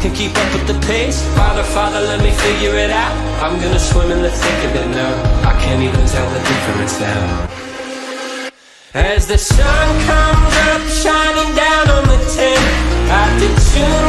can keep up with the pace. Father, Father, let me figure it out. I'm gonna swim in the thick of it now. I can't even tell the difference now. As the sun comes up, shining down on the tent, I did too